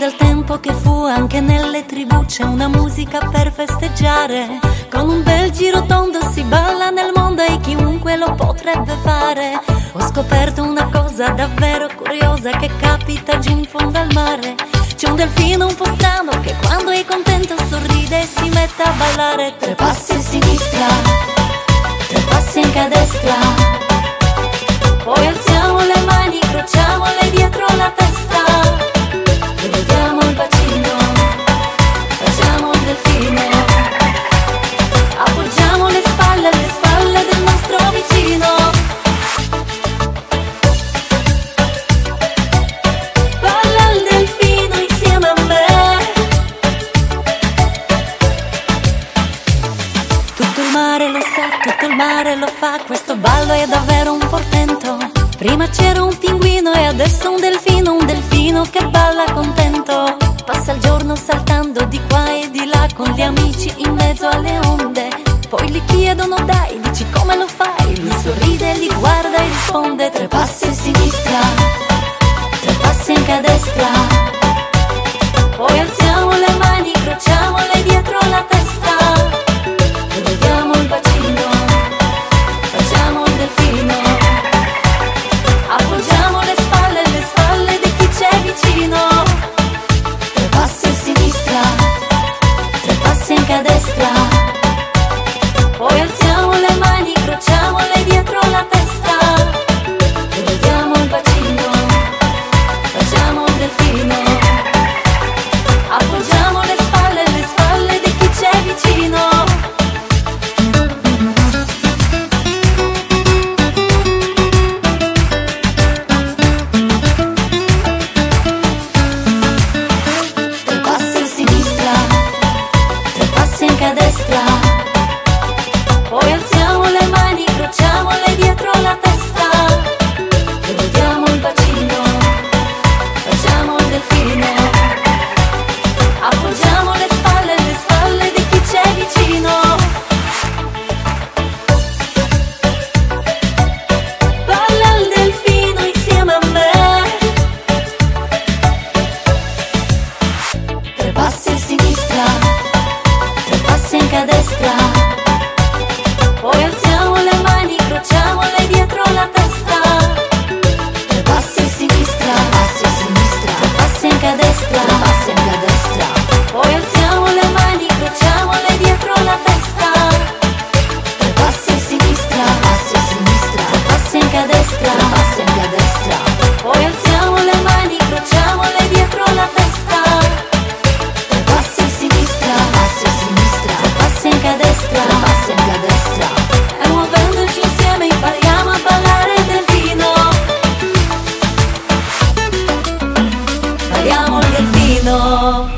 del tempo che fu, anche nelle tribù c'è una musica per festeggiare. Con un bel giro tondo si balla nel mondo e chiunque lo potrebbe fare. Ho scoperto una cosa davvero curiosa che capita giù in fondo al mare. C'è un delfino un po' strano che quando è contento sorride e si mette a ballare. Tre passi a sinistra, tre passi anche a destra, poi alziamo le mani, crociamole dietro la testa. Vediamo il bacino, facciamo un delfino, appoggiamo le spalle del nostro vicino. Balla il delfino insieme a me. Tutto il mare lo sa, tutto il mare lo fa, questo ballo è davvero un portento. Prima c'era un pinguino e adesso un delfino che balla contento. Passa il giorno saltando di qua e di là con gli amici in mezzo alle onde. Poi gli chiedono dai, dici come lo fai? Lui sorride, li guarda e risponde: tre passi a sinistra, tre passi anche a destra, poi alziamo le mani, crociamole dietro la testa. Vediamo il bacino, facciamo un delfino, appoggiamo le spalle di chi c'è vicino. Tre passi a sinistra, tre passi anche a destra, poi alziamo le mani, crociamole dietro la testa. Vediamo il bacino, facciamo un delfino, appoggiamo le spalle di chi c'è vicino. No.